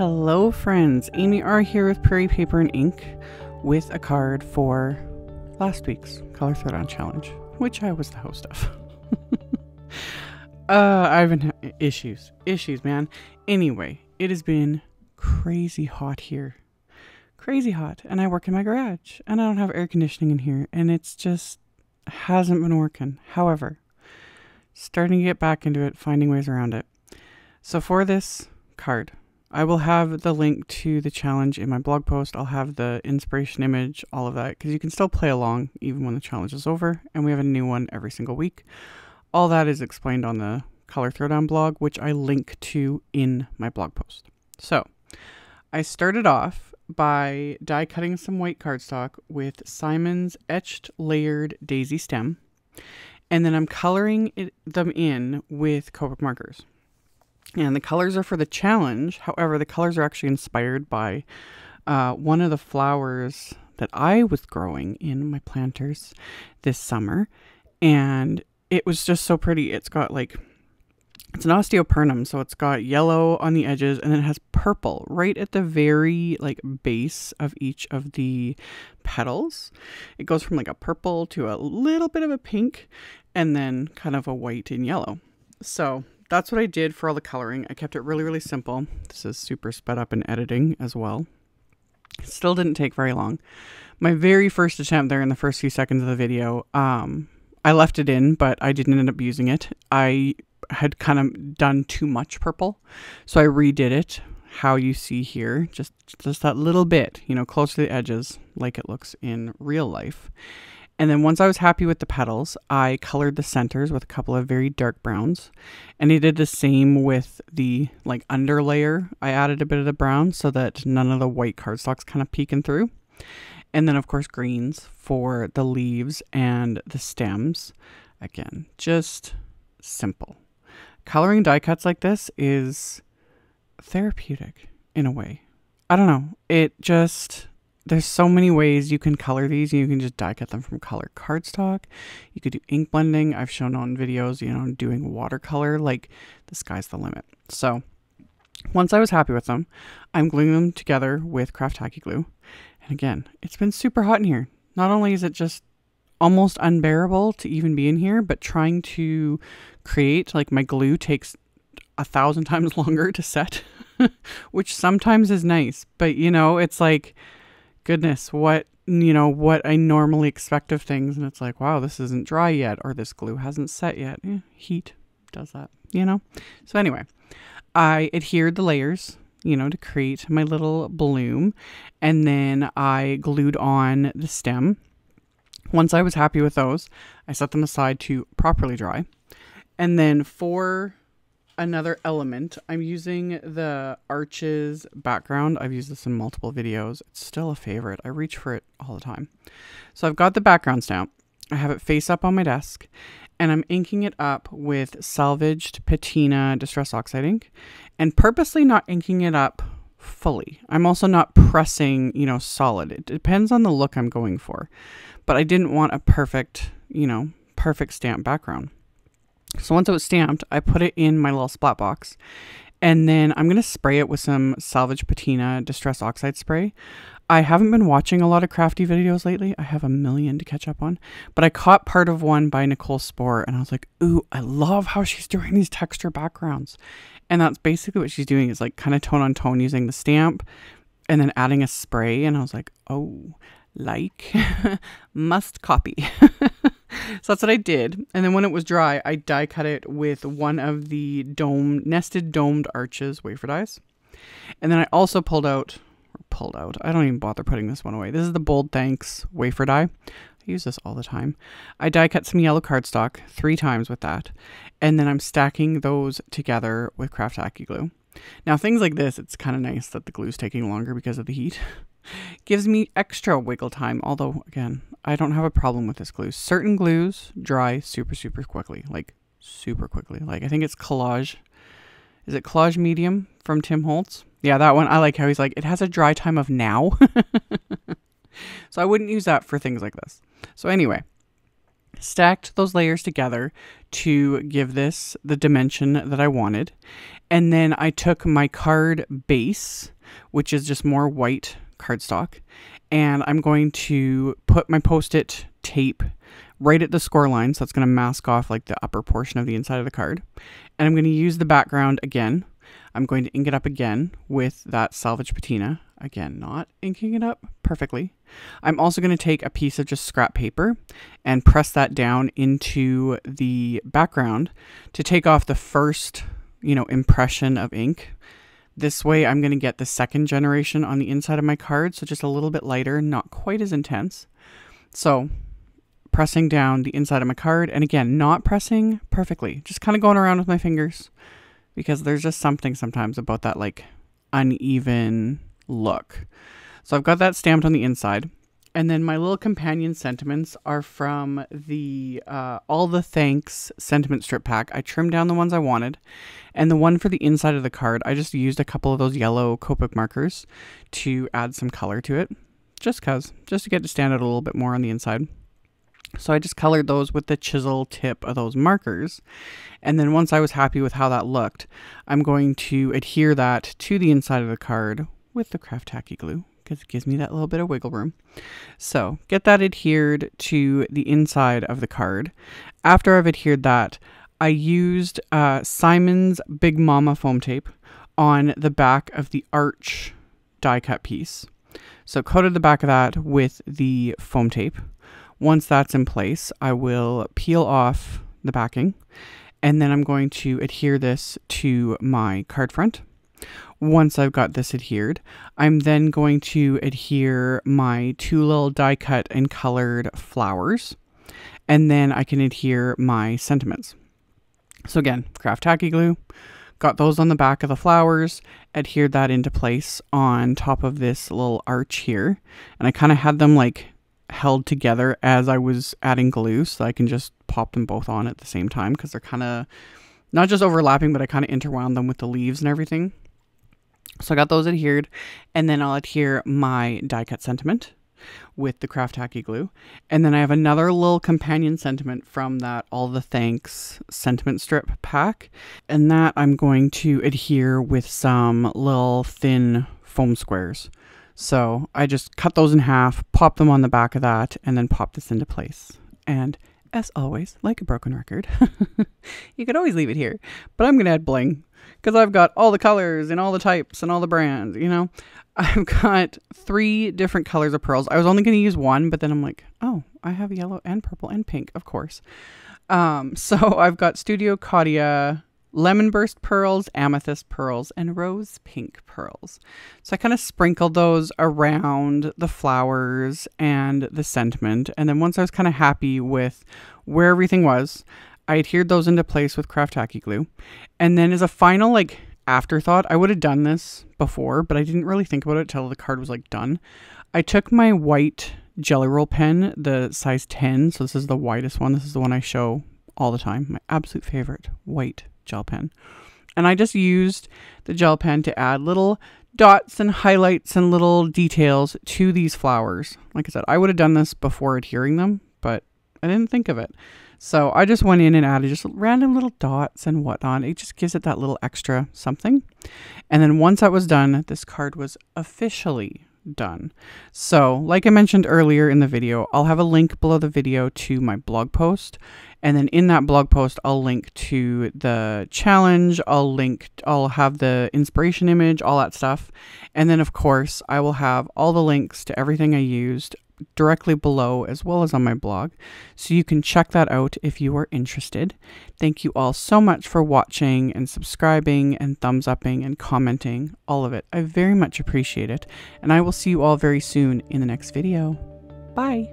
Hello friends, Amy R here with Prairie Paper and Ink with a card for last week's Color Throwdown Challenge, which I was the host of. I've been having issues, man. Anyway, it has been crazy hot here. Crazy hot, and I work in my garage, and I don't have air conditioning in here, and it's just hasn't been working. However, starting to get back into it, finding ways around it. So for this card, I will have the link to the challenge in my blog post. I'll have the inspiration image, all of that, because you can still play along even when the challenge is over, and we have a new one every single week. All that is explained on the Color Throwdown blog, which I link to in my blog post. So I started off by die cutting some white cardstock with Simon's etched layered daisy stem, and then I'm coloring them in with Copic markers. And the colors are for the challenge. However, the colors are actually inspired by one of the flowers that I was growing in my planters this summer. And it was just so pretty. It's got like, it's an osteospermum. So it's got yellow on the edges and then it has purple right at the very like base of each of the petals. It goes from like a purple to a little bit of a pink and then kind of a white and yellow. So that's what I did for all the coloring. I kept it really, really simple. This is super sped up in editing as well. Still didn't take very long. My very first attempt there in the first few seconds of the video, I left it in, but I didn't end up using it. I had kind of done too much purple. So I redid it, how you see here, just that little bit, you know, close to the edges, like it looks in real life. And then once I was happy with the petals, I colored the centers with a couple of very dark browns. And I did the same with the like underlayer. I added a bit of the brown so that none of the white cardstock's kind of peeking through. And then of course greens for the leaves and the stems. Again, just simple. Coloring die cuts like this is therapeutic in a way. I don't know. It just... There's so many ways you can color these. You can just die cut them from colored cardstock. You could do ink blending. I've shown on videos, you know, doing watercolor. Like, the sky's the limit. So, once I was happy with them, I'm gluing them together with craft tacky glue. And again, it's been super hot in here. Not only is it just almost unbearable to even be in here, but trying to create, like, my glue takes 1,000 times longer to set, which sometimes is nice. But, you know, it's like... Goodness, what, you know, what I normally expect of things. And it's like, wow, this isn't dry yet, or this glue hasn't set yet. Eh, heat does that, you know? So anyway, I adhered the layers, you know, to create my little bloom. And then I glued on the stem. Once I was happy with those, I set them aside to properly dry. And then for another element, I'm using the Arches background. I've used this in multiple videos. It's still a favorite. I reach for it all the time. So I've got the background stamp. I have it face up on my desk and I'm inking it up with salvaged patina Distress Oxide ink and purposely not inking it up fully. I'm also not pressing, you know, solid. It depends on the look I'm going for, but I didn't want a perfect, you know, perfect stamp background. So once it was stamped, I put it in my little splat box and then I'm going to spray it with some salvage patina Distress Oxide spray. I haven't been watching a lot of crafty videos lately. I have a million to catch up on, but I caught part of one by Nicole Spohr and I was like, ooh, I love how she's doing these texture backgrounds. And that's basically what she's doing is like kind of tone on tone using the stamp and then adding a spray. And I was like, oh, like must copy. So that's what I did. And then when it was dry, I die cut it with one of the nested domed Arches wafer dies. And then I also pulled out. I don't even bother putting this one away. This is the Bold Thanks wafer die. I use this all the time. I die cut some yellow cardstock 3 times with that. And then I'm stacking those together with craft tacky glue. Now things like this, it's kind of nice that the glue's taking longer because of the heat. Gives me extra wiggle time, although again, I don't have a problem with this glue. Certain glues dry super quickly, like super quickly. Like I think it's Collage. Is it Collage Medium from Tim Holtz? Yeah, that one. I like how he's like, it has a dry time of now. So I wouldn't use that for things like this. So anyway, stacked those layers together to give this the dimension that I wanted. And then I took my card base, which is just more white cardstock, and I'm going to put my Post-it tape right at the score line. So that's going to mask off like the upper portion of the inside of the card. And I'm going to use the background again. I'm going to ink it up again with that salvage patina. Again, not inking it up perfectly. I'm also going to take a piece of just scrap paper and press that down into the background to take off the first, you know, impression of ink. This way I'm going to get the second generation on the inside of my card. So just a little bit lighter, not quite as intense. So pressing down the inside of my card, and again, not pressing perfectly, just kind of going around with my fingers, because there's just something sometimes about that like uneven look. So I've got that stamped on the inside. And then my little companion sentiments are from the All the Thanks sentiment strip pack. I trimmed down the ones I wanted, and the one for the inside of the card, I just used a couple of those yellow Copic markers to add some color to it, just to get to stand out a little bit more on the inside. So I just colored those with the chisel tip of those markers. And then once I was happy with how that looked, I'm going to adhere that to the inside of the card with the Craft Tacky Glue, because it gives me that little bit of wiggle room. So get that adhered to the inside of the card. After I've adhered that, I used Simon's Big Mama foam tape on the back of the Arch die cut piece. So coated the back of that with the foam tape. Once that's in place, I will peel off the backing, and then I'm going to adhere this to my card front. Once I've got this adhered, I'm then going to adhere my two little die cut and colored flowers, and then I can adhere my sentiments. So again, Craft Tacky Glue, got those on the back of the flowers, adhered that into place on top of this little arch here, and I kind of had them like held together as I was adding glue, so I can just pop them both on at the same time, because they're kind of not just overlapping, but I kind of interwound them with the leaves and everything. So I got those adhered, and then I'll adhere my die cut sentiment with the Craft Tacky Glue. And then I have another little companion sentiment from that All the Thanks sentiment strip pack, and that I'm going to adhere with some little thin foam squares. So I just cut those in half, pop them on the back of that, and then pop this into place. And as always, like a broken record, you could always leave it here, but I'm going to add bling, because I've got all the colors and all the types and all the brands, you know. I've got 3 different colors of pearls. I was only going to use one, but then I'm like, oh, I have yellow and purple and pink, of course. So I've got Studio Katia Lemon Burst pearls, amethyst pearls, and rose pink pearls. So I kind of sprinkled those around the flowers and the sentiment. And then once I was kind of happy with where everything was, I adhered those into place with Craft Tacky Glue. And then as a final like afterthought, I would have done this before, but I didn't really think about it till the card was like done. I took my white Gelly Roll pen, the size 10. So this is the widest one. This is the one I show all the time. My absolute favorite white gel pen. And I just used the gel pen to add little dots and highlights and little details to these flowers. Like I said, I would have done this before adhering them, but I didn't think of it. So I just went in and added just random little dots and whatnot. It just gives it that little extra something. And then once that was done, this card was officially done. So like I mentioned earlier in the video, I'll have a link below the video to my blog post, and then in that blog post I'll link to the challenge, I'll have the inspiration image, all that stuff, and then of course I will have all the links to everything I used directly below, as well as on my blog, so you can check that out if you are interested. Thank you all so much for watching and subscribing and thumbs upping and commenting, all of it. I very much appreciate it, and I will see you all very soon in the next video. Bye.